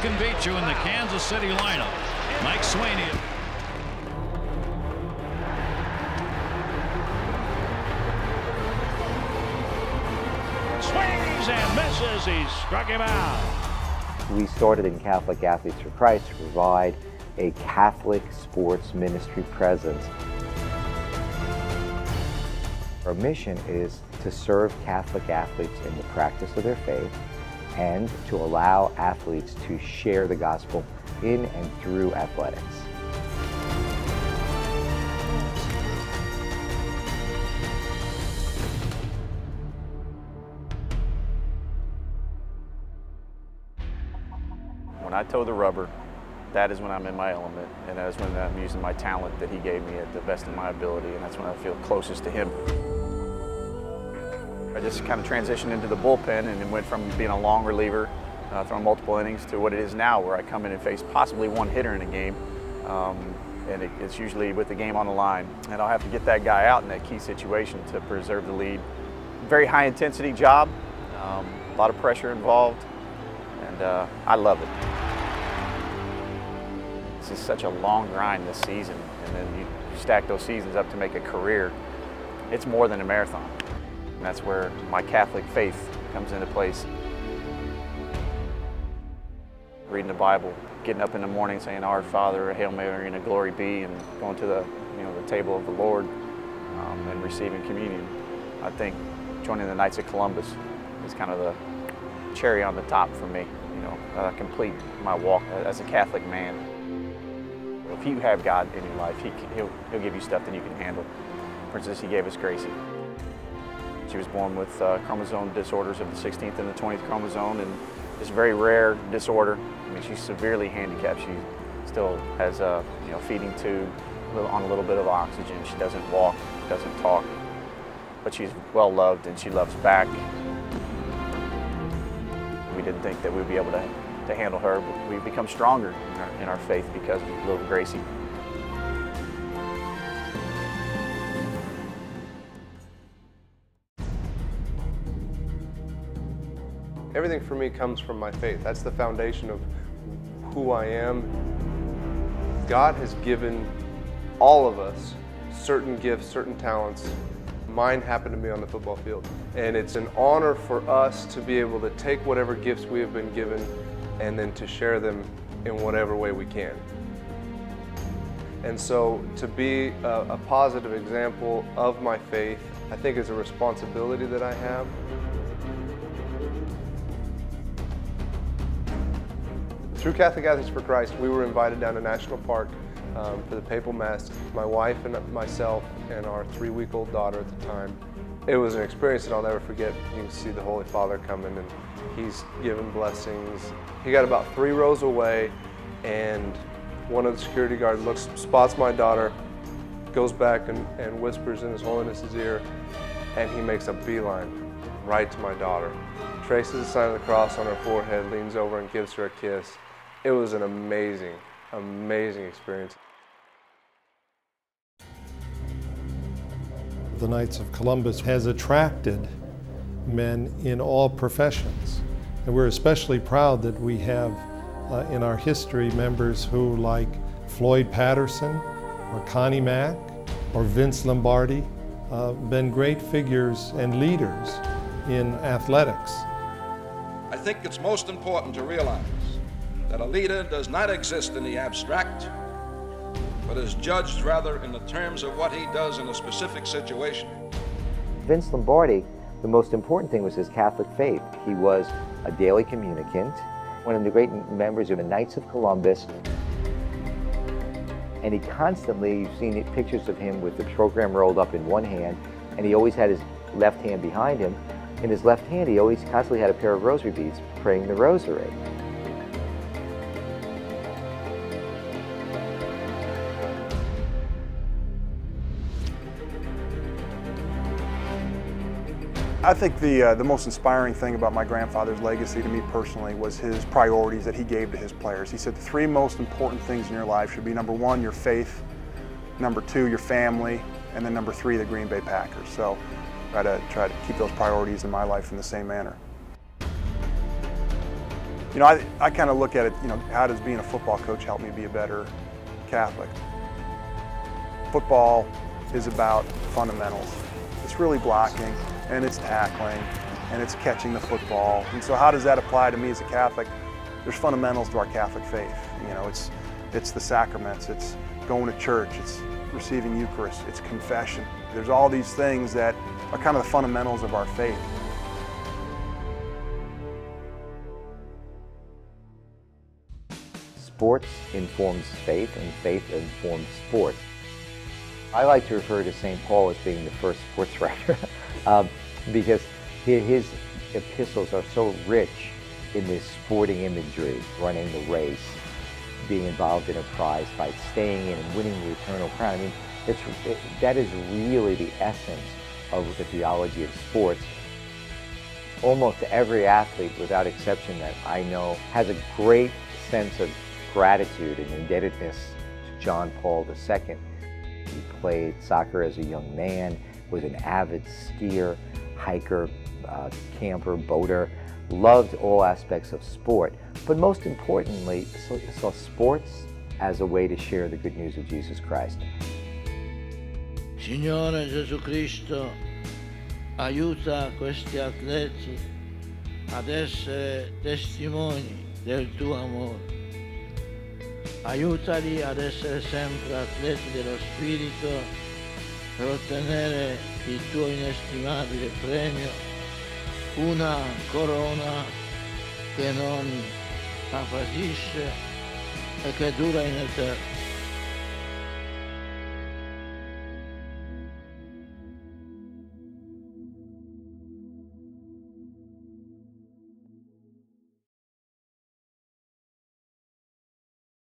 can beat you in the Kansas City lineup. Mike Swainer. Swings and misses. He struck him out. We started in Catholic Athletes for Christ to provide a Catholic sports ministry presence. Our mission is to serve Catholic athletes in the practice of their faith and to allow athletes to share the gospel in and through athletics. When I toe the rubber, that is when I'm in my element, and that is when I'm using my talent that he gave me at the best of my ability, and that's when I feel closest to him. I just kind of transitioned into the bullpen and then went from being a long reliever, throwing multiple innings, to what it is now, where I come in and face possibly one hitter in a game, and it's usually with the game on the line. And I'll have to get that guy out in that key situation to preserve the lead. Very high intensity job, a lot of pressure involved, and I love it. This is such a long grind this season, and then you stack those seasons up to make a career. It's more than a marathon. And that's where my Catholic faith comes into place. Reading the Bible, getting up in the morning saying, "Our Father, Hail Mary, and a glory be," and going to the, the table of the Lord and receiving communion. I think joining the Knights of Columbus is kind of the cherry on the top for me. Complete my walk as a Catholic man. If you have God in your life, He'll give you stuff that you can handle. For instance, He gave us Gracie. She was born with chromosome disorders of the 16th and the 20th chromosome, and it's a very rare disorder. I mean, she's severely handicapped. She still has a feeding tube on a little bit of oxygen. She doesn't walk, doesn't talk, but she's well loved and she loves back. We didn't think that we'd be able to handle her, but we've become stronger in our faith because of little Gracie. Everything for me comes from my faith. That's the foundation of who I am. God has given all of us certain gifts, certain talents. Mine happened to be on the football field. And it's an honor for us to be able to take whatever gifts we have been given and then to share them in whatever way we can. And so to be a positive example of my faith, I think, is a responsibility that I have. Through Catholic Athletes for Christ, we were invited down to National Park for the Papal Mass. My wife and myself and our three-week-old daughter at the time. It was an experience that I'll never forget. You can see the Holy Father coming and he's giving blessings. He got about 3 rows away and one of the security guards looks, spots my daughter, goes back and whispers in His Holiness's ear, and he makes a beeline right to my daughter. Traces the sign of the cross on her forehead, leans over and gives her a kiss. It was an amazing, amazing experience. The Knights of Columbus has attracted men in all professions. And we're especially proud that we have in our history members who, like Floyd Patterson or Connie Mack or Vince Lombardi, been great figures and leaders in athletics. I think it's most important to realize that a leader does not exist in the abstract, but is judged rather in the terms of what he does in a specific situation. Vince Lombardi, the most important thing was his Catholic faith. He was a daily communicant, one of the great members of the Knights of Columbus, and he constantly, you've seen pictures of him with the program rolled up in one hand, and he always had his left hand behind him. In his left hand, he always constantly had a pair of rosary beads, praying the rosary. I think the most inspiring thing about my grandfather's legacy to me personally was his priorities that he gave to his players. He said the 3 most important things in your life should be, number 1, your faith, number 2, your family, and then number 3, the Green Bay Packers. So try to keep those priorities in my life in the same manner. You know, I kind of look at it, you know, how does being a football coach help me be a better Catholic? Football is about fundamentals. It's really blocking, and it's tackling, and it's catching the football. And so how does that apply to me as a Catholic? There's fundamentals to our Catholic faith. You know, it's the sacraments, it's going to church, it's receiving Eucharist, it's confession. There's all these things that are kind of the fundamentals of our faith. Sports informs faith, and faith informs sports. I like to refer to St. Paul as being the first sports writer because his epistles are so rich in this sporting imagery, running the race, being involved in a prize fight, staying in and winning the eternal crown. I mean, that is really the essence of the theology of sports. Almost every athlete, without exception, that I know has a great sense of gratitude and indebtedness to John Paul II. He played soccer as a young man, was an avid skier, hiker, camper, boater, loved all aspects of sport, but most importantly, saw sports as a way to share the good news of Jesus Christ. Signore Gesù Cristo, aiuta questi atleti ad essere testimoni del tuo amore. Aiutali ad essere sempre atleti dello Spirito per ottenere il tuo inestimabile premio, una corona che non appatisce e che dura in eterno.